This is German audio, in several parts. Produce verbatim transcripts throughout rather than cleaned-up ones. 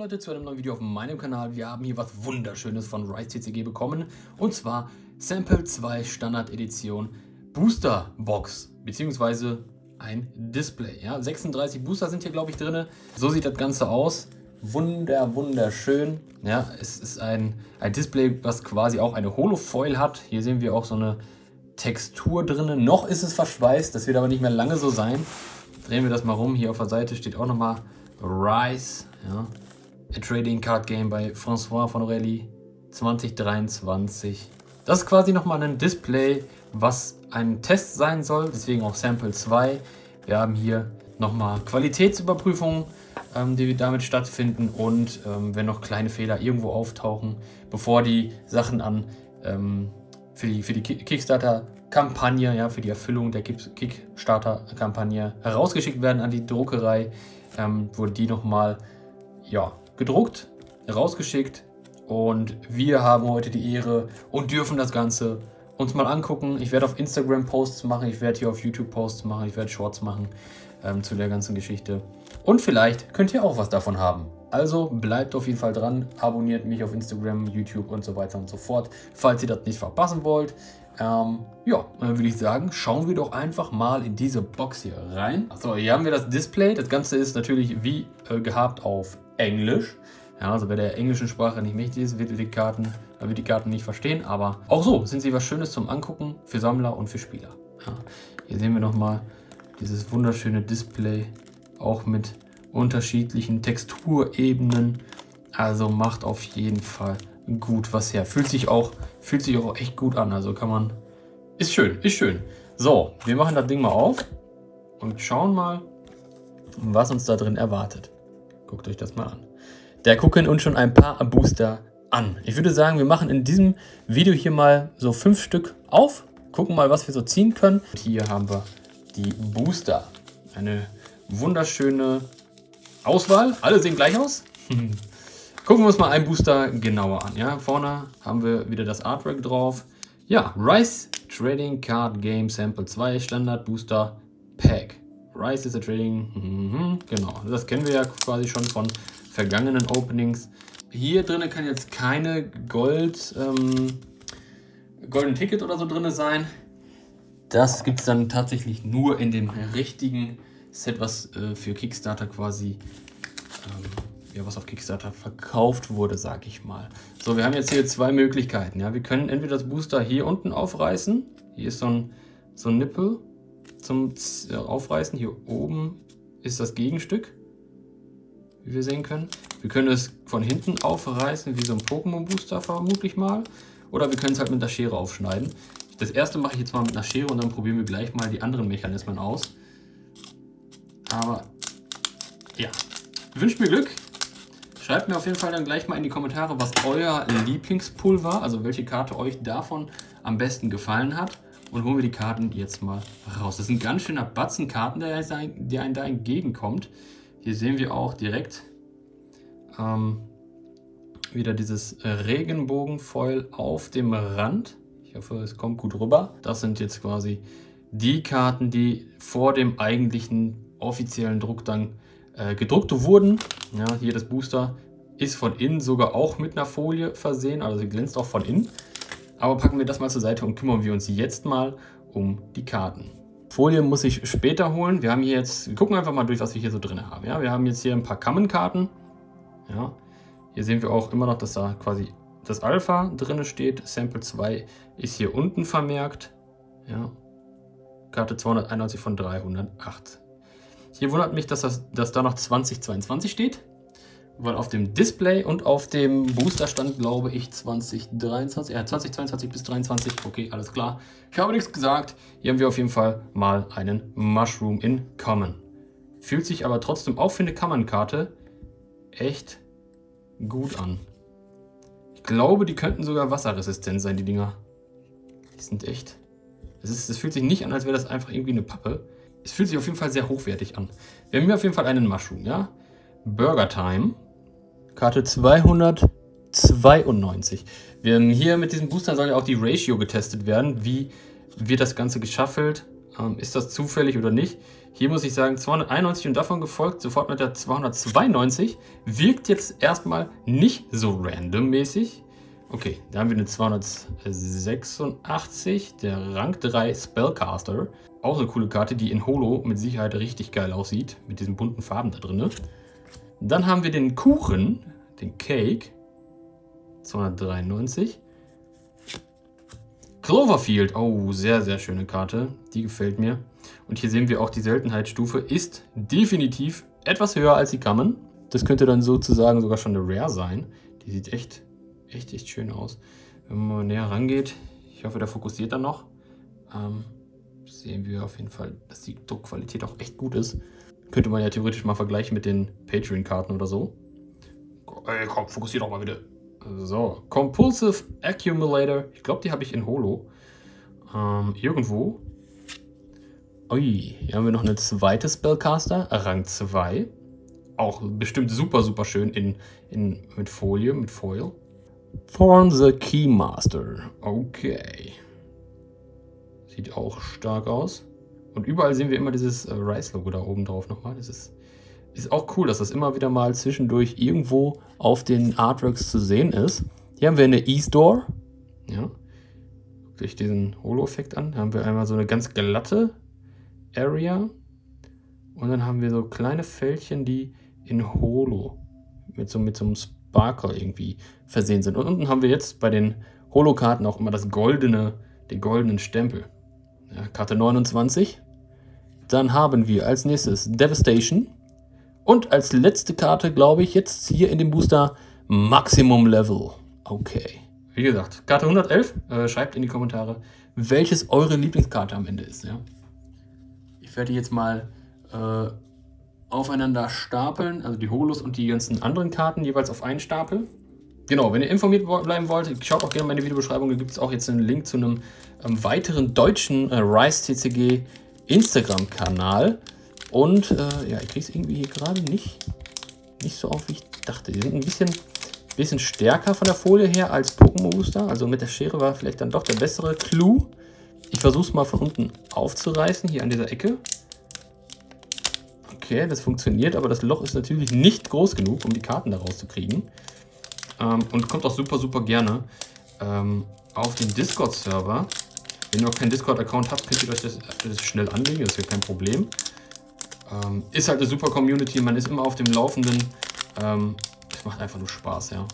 willkommen Leute zu einem neuen Video auf meinem Kanal. Wir haben hier was Wunderschönes von Rise T C G bekommen und zwar Sample zwei Standard Edition Booster Box beziehungsweise ein Display. Ja, sechsunddreißig Booster sind hier glaube ich drin. So sieht das Ganze aus. Wunder, wunderschön. Ja, es ist ein, ein Display, was quasi auch eine Holofoil hat. Hier sehen wir auch so eine Textur drin. Noch ist es verschweißt, das wird aber nicht mehr lange so sein. Drehen wir das mal rum. Hier auf der Seite steht auch nochmal Rise, ja. A Trading Card Game bei François von Orelli zwanzig dreiundzwanzig. Das ist quasi nochmal ein Display, was ein Test sein soll, deswegen auch Sample zwei. Wir haben hier nochmal Qualitätsüberprüfungen, ähm, die damit stattfinden und ähm, wenn noch kleine Fehler irgendwo auftauchen, bevor die Sachen an ähm, für die, für die Kickstarter Kampagne, ja, für die Erfüllung der Kickstarter-Kampagne herausgeschickt werden an die Druckerei, ähm, wurde die nochmal, ja, gedruckt, herausgeschickt und wir haben heute die Ehre und dürfen das Ganze uns mal angucken. Ich werde auf Instagram Posts machen, ich werde hier auf YouTube Posts machen, ich werde Shorts machen ähm, zu der ganzen Geschichte und vielleicht könnt ihr auch was davon haben. Also bleibt auf jeden Fall dran, abonniert mich auf Instagram, YouTube und so weiter und so fort, falls ihr das nicht verpassen wollt. Ähm, ja, dann würde ich sagen, schauen wir doch einfach mal in diese Box hier rein. Achso, hier haben wir das Display. Das Ganze ist natürlich wie äh, gehabt auf Englisch. Ja, also wer der englischen Sprache nicht mächtig ist, wird die Karten, wird die Karten nicht verstehen. Aber auch so sind sie was Schönes zum Angucken für Sammler und für Spieler. Ja, hier sehen wir nochmal dieses wunderschöne Display, auch mit unterschiedlichen Texturebenen. Also macht auf jeden Fall gut was her. Fühlt sich auch, fühlt sich auch echt gut an. Also kann man, ist schön, ist schön. So, wir machen das Ding mal auf und schauen mal, was uns da drin erwartet. Guckt euch das mal an. Da gucken uns schon ein paar Booster an. Ich würde sagen, wir machen in diesem Video hier mal so fünf Stück auf, gucken mal, was wir so ziehen können. Und hier haben wir die Booster. Eine wunderschöne Auswahl. Alle sehen gleich aus. Gucken wir uns mal einen Booster genauer an. Ja, vorne haben wir wieder das Artwork drauf. Ja, Rise Trading Card Game Sample zwei Standard Booster Pack. Rise is a Trading, mhm, genau. Das kennen wir ja quasi schon von vergangenen Openings. Hier drin kann jetzt keine Gold, ähm, Golden Ticket oder so drin sein. Das gibt es dann tatsächlich nur in dem richtigen Set, was äh, für Kickstarter quasi... Ähm, Ja, was auf Kickstarter verkauft wurde, sag ich mal. So, wir haben jetzt hier zwei Möglichkeiten. Ja, wir können entweder das Booster hier unten aufreißen. Hier ist so ein, so ein Nippel zum Z- Aufreißen. Hier oben ist das Gegenstück, wie wir sehen können. Wir können es von hinten aufreißen, wie so ein Pokémon-Booster vermutlich mal. Oder wir können es halt mit der Schere aufschneiden. Das erste mache ich jetzt mal mit einer Schere und dann probieren wir gleich mal die anderen Mechanismen aus. Aber, ja, wünscht mir Glück. Schreibt mir auf jeden Fall dann gleich mal in die Kommentare, was euer Lieblingspool war, also welche Karte euch davon am besten gefallen hat. Und holen wir die Karten jetzt mal raus. Das ist ein ganz schöner Batzen Karten, der, der einem da entgegenkommt. Hier sehen wir auch direkt ähm, wieder dieses Regenbogenfoil auf dem Rand. Ich hoffe, es kommt gut rüber. Das sind jetzt quasi die Karten, die vor dem eigentlichen offiziellen Druck dann gedruckte wurden. Ja, hier das Booster ist von innen sogar auch mit einer Folie versehen, also sie glänzt auch von innen. Aber packen wir das mal zur Seite und kümmern wir uns jetzt mal um die Karten. Folie muss ich später holen. Wir haben hier jetzt, wir gucken einfach mal durch, was wir hier so drin haben. Ja, wir haben jetzt hier ein paar Kammenkarten. Ja, hier sehen wir auch immer noch, dass da quasi das Alpha drin steht. Sample zwei ist hier unten vermerkt. Ja, Karte zweihunderteinundneunzig von dreihundertacht. Hier wundert mich, dass, das, dass da noch zwanzig zweiundzwanzig steht, weil auf dem Display und auf dem Booster stand, glaube ich, zwanzig dreiundzwanzig, äh, zwanzig zweiundzwanzig bis dreiundzwanzig, okay, alles klar. Ich habe nichts gesagt, hier haben wir auf jeden Fall mal einen Mushroom in common. Fühlt sich aber trotzdem auch für eine Common-Karte echt gut an. Ich glaube, die könnten sogar wasserresistent sein, die Dinger. Die sind echt, es ist, das fühlt sich nicht an, als wäre das einfach irgendwie eine Pappe. Es fühlt sich auf jeden Fall sehr hochwertig an. Wir haben hier auf jeden Fall einen Mushroom, ja? Burger Time. Karte zweihundertzweiundneunzig. Wir haben hier mit diesem Booster soll ja auch die Ratio getestet werden. Wie wird das Ganze geschaffelt? Ähm, ist das zufällig oder nicht? Hier muss ich sagen, zweihunderteinundneunzig und davon gefolgt sofort mit der zweihundertzweiundneunzig. Wirkt jetzt erstmal nicht so randommäßig. Okay, da haben wir eine zweihundertsechsundachtzig, der Rang drei Spellcaster. Auch so eine coole Karte, die in Holo mit Sicherheit richtig geil aussieht, mit diesen bunten Farben da drin. Dann haben wir den Kuchen, den Cake, zweihundertdreiundneunzig. Cloverfield, oh, sehr, sehr schöne Karte, die gefällt mir. Und hier sehen wir auch, die Seltenheitsstufe ist definitiv etwas höher als die Common. Das könnte dann sozusagen sogar schon eine Rare sein. Die sieht echt, echt, echt schön aus. Wenn man mal näher rangeht, ich hoffe, der fokussiert dann noch, ähm, sehen wir auf jeden Fall, dass die Druckqualität auch echt gut ist. Könnte man ja theoretisch mal vergleichen mit den Patreon-Karten oder so. Ey, komm, fokussier doch mal bitte. So, Compulsive Accumulator. Ich glaube, die habe ich in Holo. Ähm, irgendwo. Ui, hier haben wir noch eine zweite Spellcaster, Rang zwei. Auch bestimmt super, super schön in, in, mit Folie, mit Foil. Thorn the Keymaster. Okay. Sieht auch stark aus. Und überall sehen wir immer dieses äh, Rise-Logo da oben drauf nochmal. Das ist, ist auch cool, dass das immer wieder mal zwischendurch irgendwo auf den Artworks zu sehen ist. Hier haben wir eine E-Store. Ja. Guckt euch diesen Holo-Effekt an. Da haben wir einmal so eine ganz glatte Area. Und dann haben wir so kleine Fältchen, die in Holo mit so, mit so einem Sparkle irgendwie versehen sind. Und unten haben wir jetzt bei den Holo-Karten auch immer das goldene, den goldenen Stempel. Ja, Karte neunundzwanzig. Dann haben wir als nächstes Devastation. Und als letzte Karte, glaube ich, jetzt hier in dem Booster Maximum Level. Okay. Wie gesagt, Karte hundertelf. Äh, schreibt in die Kommentare, welches eure Lieblingskarte am Ende ist. Ja? Ich werde die jetzt mal äh, aufeinander stapeln. Also die Holos und die ganzen anderen Karten jeweils auf einen Stapel. Genau, wenn ihr informiert bleiben wollt, schaut auch gerne meine Videobeschreibung. Da gibt es auch jetzt einen Link zu einem ähm, weiteren deutschen äh, Rise T C G Instagram-Kanal. Und äh, ja, ich kriege es irgendwie hier gerade nicht, nicht so auf, wie ich dachte. Die sind ein bisschen, bisschen stärker von der Folie her als Pokémon Booster. Also mit der Schere war vielleicht dann doch der bessere Clou. Ich versuche es mal von unten aufzureißen, hier an dieser Ecke. Okay, das funktioniert, aber das Loch ist natürlich nicht groß genug, um die Karten da rauszukriegen. Ähm, und kommt auch super, super gerne ähm, auf den Discord-Server. Wenn ihr noch keinen Discord-Account habt, könnt ihr euch das, das schnell anlegen, das ist ja kein Problem. Ähm, ist halt eine super Community, man ist immer auf dem Laufenden. Ähm, das macht einfach nur Spaß, ja.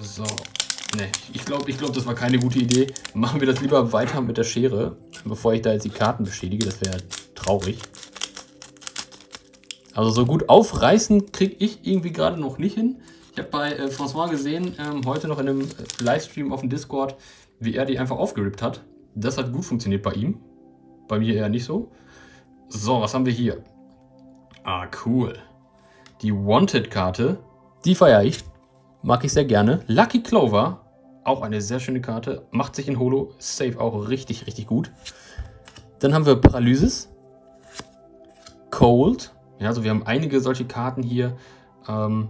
So, ne, ich glaube, ich glaub, das war keine gute Idee. Machen wir das lieber weiter mit der Schere, bevor ich da jetzt die Karten beschädige, das wäre traurig. Also so gut aufreißen kriege ich irgendwie gerade noch nicht hin. Ich habe bei äh, François gesehen, ähm, heute noch in einem äh, Livestream auf dem Discord, wie er die einfach aufgerippt hat. Das hat gut funktioniert bei ihm. Bei mir eher nicht so. So, was haben wir hier? Ah, cool. Die Wanted-Karte, die feiere ich. Mag ich sehr gerne. Lucky Clover, auch eine sehr schöne Karte. Macht sich in Holo safe auch richtig, richtig gut. Dann haben wir Paralysis. Cold. Ja, also wir haben einige solche Karten hier. Ähm,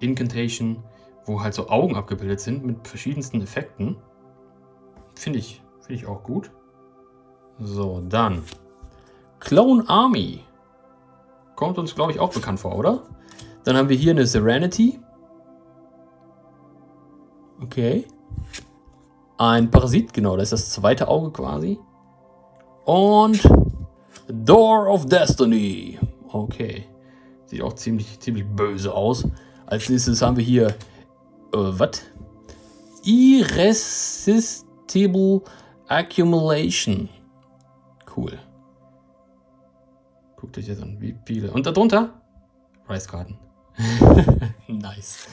Incantation, wo halt so Augen abgebildet sind mit verschiedensten Effekten. Finde ich, finde ich auch gut. So, dann Clone Army. Kommt uns, glaube ich, auch bekannt vor, oder? Dann haben wir hier eine Serenity. Okay. Ein Parasit, genau, das ist das zweite Auge quasi. Und Door of Destiny. Okay. Sieht auch ziemlich, ziemlich böse aus. Als nächstes haben wir hier, äh, was? Irresistible Accumulation. Cool. Guckt euch jetzt an, wie viele. Und darunter Rise-Karten. Nice.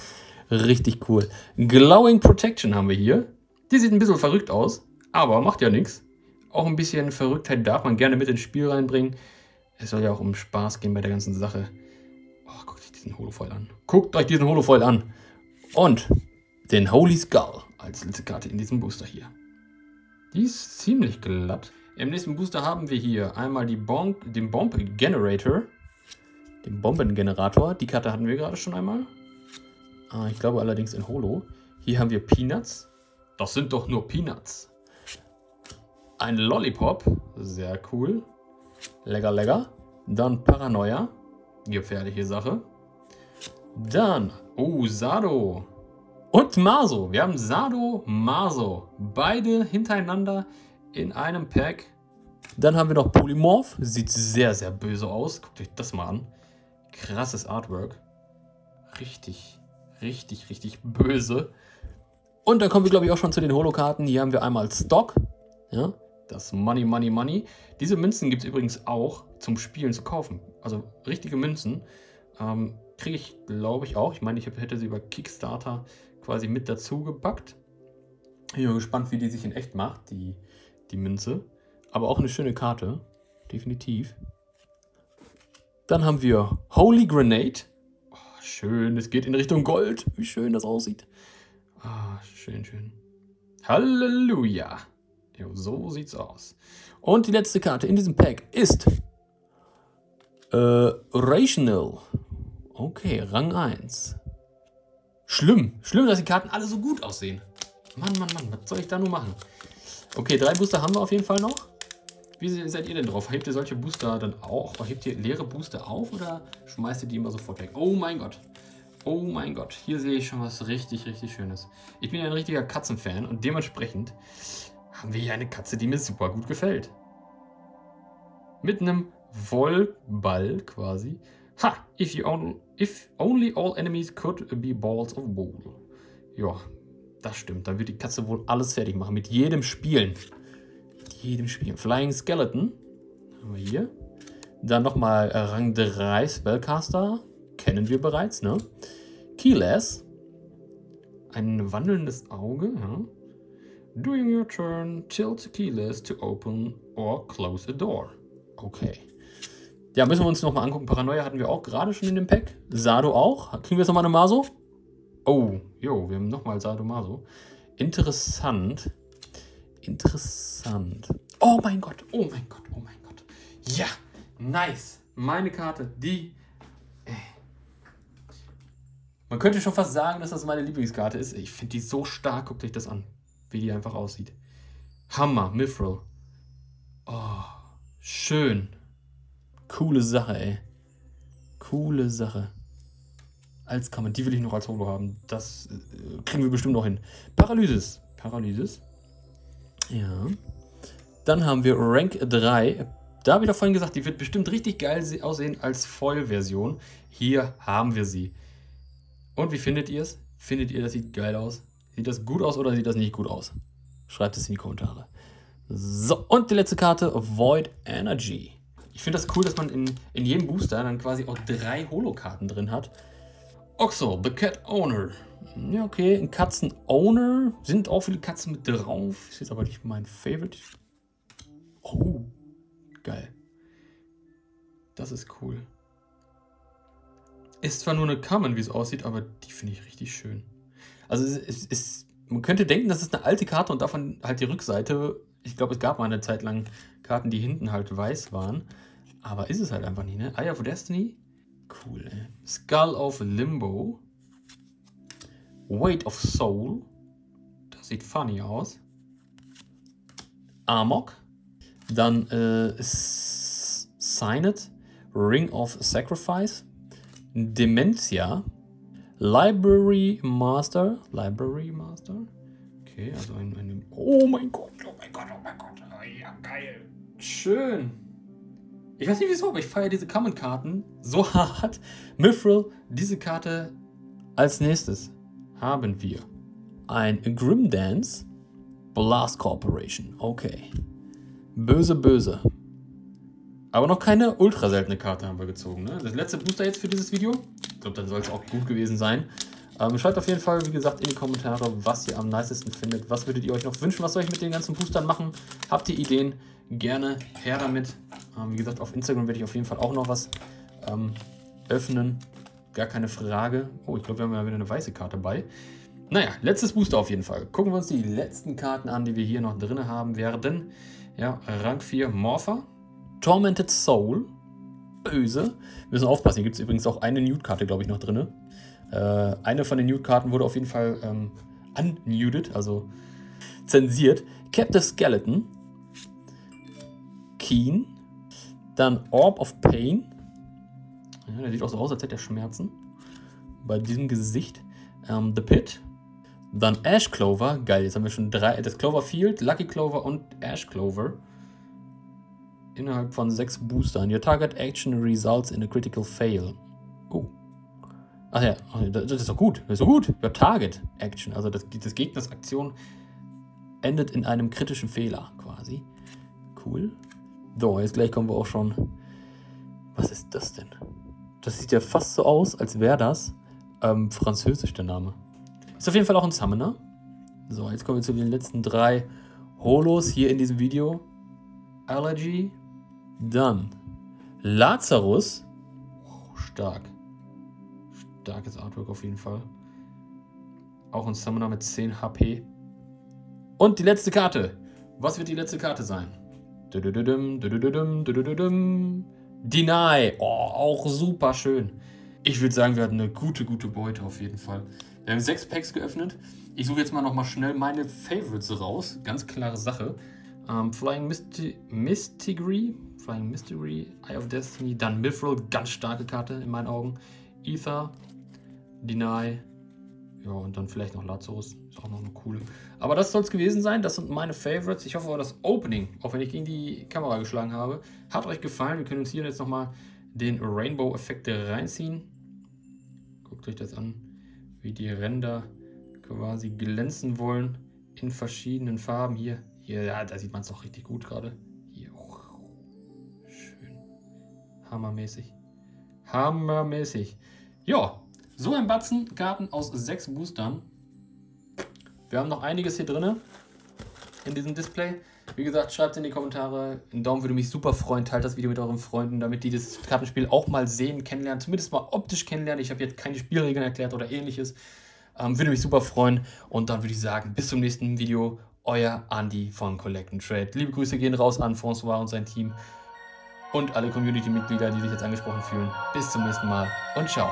Richtig cool. Glowing Protection haben wir hier. Die sieht ein bisschen verrückt aus, aber macht ja nichts. Auch ein bisschen Verrücktheit darf man gerne mit ins Spiel reinbringen. Es soll ja auch um Spaß gehen bei der ganzen Sache. Oh, guckt euch diesen Holofoil an. Guckt euch diesen Holofoil an. Und den Holy Skull als letzte Karte in diesem Booster hier. Die ist ziemlich glatt. Im nächsten Booster haben wir hier einmal die Bomb, den Bomb Generator. Den Bombengenerator. Die Karte hatten wir gerade schon einmal. Ah, ich glaube allerdings in Holo. Hier haben wir Peanuts. Das sind doch nur Peanuts. Ein Lollipop. Sehr cool. Lecker, lecker. Dann Paranoia. Gefährliche Sache. Dann, oh, Sado. Und Maso. Wir haben Sado, Maso. Beide hintereinander in einem Pack. Dann haben wir noch Polymorph. Sieht sehr, sehr böse aus. Guckt euch das mal an. Krasses Artwork. Richtig, richtig, richtig böse. Und dann kommen wir, glaube ich, auch schon zu den Holokarten. Hier haben wir einmal Stock. Ja, das Money, Money, Money. Diese Münzen gibt es übrigens auch zum Spielen zu kaufen. Also richtige Münzen. Ähm, Kriege ich, glaube ich, auch. Ich meine, ich hätte sie über Kickstarter quasi mit dazu gepackt. Ich bin gespannt, wie die sich in echt macht, die, die Münze. Aber auch eine schöne Karte. Definitiv. Dann haben wir Holy Grenade. Oh, schön, es geht in Richtung Gold. Wie schön das aussieht. Ah, schön, schön. Halleluja. Jo, so sieht's aus. Und die letzte Karte in diesem Pack ist äh, Rational. Okay, Rang eins. Schlimm. Schlimm, dass die Karten alle so gut aussehen. Mann, Mann, Mann, was soll ich da nur machen? Okay, drei Booster haben wir auf jeden Fall noch. Wie seid ihr denn drauf? Hebt ihr solche Booster dann auch? Hebt ihr leere Booster auf oder schmeißt ihr die immer sofort weg? Oh mein Gott. Oh mein Gott. Hier sehe ich schon was richtig, richtig Schönes. Ich bin ja ein richtiger Katzenfan und dementsprechend haben wir hier eine Katze, die mir super gut gefällt. Mit einem Wollball quasi. Ha! If you only, if only all enemies could be balls of wool. Ja, das stimmt. Dann wird die Katze wohl alles fertig machen. Mit jedem Spielen. Mit jedem Spielen. Flying Skeleton. Haben wir hier. Dann nochmal Rang drei Spellcaster. Kennen wir bereits, ne? Keyless. Ein wandelndes Auge, ja. During your turn, tilt keyless to open or close a door. Okay. Ja, müssen wir uns nochmal angucken. Paranoia hatten wir auch gerade schon in dem Pack. Sado auch. Kriegen wir jetzt nochmal eine Maso? Oh, jo, wir haben nochmal Sado Maso. Interessant. Interessant. Oh mein Gott, oh mein Gott, oh mein Gott. Ja, nice. Meine Karte, die... Man könnte schon fast sagen, dass das meine Lieblingskarte ist. Ich finde die so stark. Guckt euch das an, wie die einfach aussieht. Hammer, Mithril. Oh, schön. Coole Sache, ey. Coole Sache. Als kann man. Die will ich noch als Holo haben. Das äh, kriegen wir bestimmt noch hin. Paralysis. Paralysis. Ja. Dann haben wir Rank drei. Da habe ich doch vorhin gesagt, die wird bestimmt richtig geil aussehen als Vollversion. Hier haben wir sie. Und wie findet ihr es? Findet ihr, das sieht geil aus? Sieht das gut aus oder sieht das nicht gut aus? Schreibt es in die Kommentare. So, und die letzte Karte. Void Energy. Ich finde das cool, dass man in, in jedem Booster dann quasi auch drei Holo-Karten drin hat. Oxo, The Cat Owner. Ja, okay, ein Katzen-Owner. Sind auch viele Katzen mit drauf. Ist jetzt aber nicht mein Favorite. Oh, geil. Das ist cool. Ist zwar nur eine Common, wie es aussieht, aber die finde ich richtig schön. Also es, es, es, man könnte denken, das ist eine alte Karte und davon halt die Rückseite... Ich glaube, es gab mal eine Zeit lang Karten, die hinten halt weiß waren. Aber ist es halt einfach nicht, ne? Eye of Destiny? Cool, ey. Skull of Limbo. Weight of Soul. Das sieht funny aus. Amok. Dann äh, Signet. Ring of Sacrifice. Dementia. Library Master. Library Master. Okay, also ein, ein... Oh mein Gott, oh mein Gott, oh mein Gott. Oh, ja, geil. Schön. Ich weiß nicht wieso, aber ich feiere diese Common-Karten so hart. Mithril, diese Karte als nächstes haben wir. Ein Grim Dance. Blast Corporation. Okay. Böse, böse. Aber noch keine ultra seltene Karte haben wir gezogen, ne? Das letzte Booster jetzt für dieses Video. Ich glaube, dann soll es auch gut gewesen sein. Ähm, schreibt auf jeden Fall, wie gesagt, in die Kommentare, was ihr am nicesten findet. Was würdet ihr euch noch wünschen? Was soll ich mit den ganzen Boostern machen? Habt ihr Ideen? Gerne her damit. Ähm, wie gesagt, auf Instagram werde ich auf jeden Fall auch noch was ähm, öffnen. Gar keine Frage. Oh, ich glaube, wir haben ja wieder eine weiße Karte bei. Naja, letztes Booster auf jeden Fall. Gucken wir uns die letzten Karten an, die wir hier noch drin haben werden. Ja, Rang vier Morpher. Tormented Soul. Böse. Wir müssen aufpassen, hier gibt es übrigens auch eine Nude-Karte, glaube ich, noch drin. Eine von den Nude-Karten wurde auf jeden Fall ähm, unnuded, also zensiert. Captive Skeleton. Keen. Dann Orb of Pain. Ja, der sieht auch so aus, als hätte er Schmerzen. Bei diesem Gesicht. Ähm, The Pit. Dann Ash Clover. Geil, jetzt haben wir schon drei. Das Cloverfield, Lucky Clover und Ash Clover. Innerhalb von sechs Boostern. Your target action results in a critical fail. Oh. Ach ja, das ist doch gut. Das ist doch gut. Your target action. Also das, das Gegners Aktion endet in einem kritischen Fehler quasi. Cool. So, jetzt gleich kommen wir auch schon. Was ist das denn? Das sieht ja fast so aus, als wäre das ähm, französisch der Name. Ist auf jeden Fall auch ein Summoner. So, jetzt kommen wir zu den letzten drei Holos hier in diesem Video. Allergy. Dann Lazarus. Oh, stark. Starkes Artwork auf jeden Fall. Auch ein Summoner mit zehn H P. Und die letzte Karte. Was wird die letzte Karte sein? Deny. Oh, auch super schön. Ich würde sagen, wir hatten eine gute, gute Beute auf jeden Fall. Wir haben sechs Packs geöffnet. Ich suche jetzt mal nochmal schnell meine Favorites raus. Ganz klare Sache. Um, Flying Mysti Mystery. Flying Mystery. Eye of Destiny. Dann Mithril. Ganz starke Karte in meinen Augen. Ether. Deny. Ja, und dann vielleicht noch Lazarus. Ist auch noch eine coole. Aber das soll es gewesen sein. Das sind meine Favorites. Ich hoffe, das Opening, auch wenn ich gegen die Kamera geschlagen habe, hat euch gefallen. Wir können uns hier jetzt nochmal den Rainbow-Effekt reinziehen. Guckt euch das an, wie die Ränder quasi glänzen wollen in verschiedenen Farben. Hier, hier ja, da sieht man es doch richtig gut gerade. Hier, oh, schön. Hammermäßig. Hammermäßig. Ja. So ein Batzen Karten aus sechs Boostern. Wir haben noch einiges hier drin in diesem Display. Wie gesagt, schreibt es in die Kommentare. Ein Daumen würde mich super freuen. Teilt das Video mit euren Freunden, damit die das Kartenspiel auch mal sehen, kennenlernen. Zumindest mal optisch kennenlernen. Ich habe jetzt keine Spielregeln erklärt oder ähnliches. Ähm, würde mich super freuen. Und dann würde ich sagen, bis zum nächsten Video. Euer Andi von Collect and Trade. Liebe Grüße gehen raus an François und sein Team. Und alle Community-Mitglieder, die sich jetzt angesprochen fühlen. Bis zum nächsten Mal und ciao.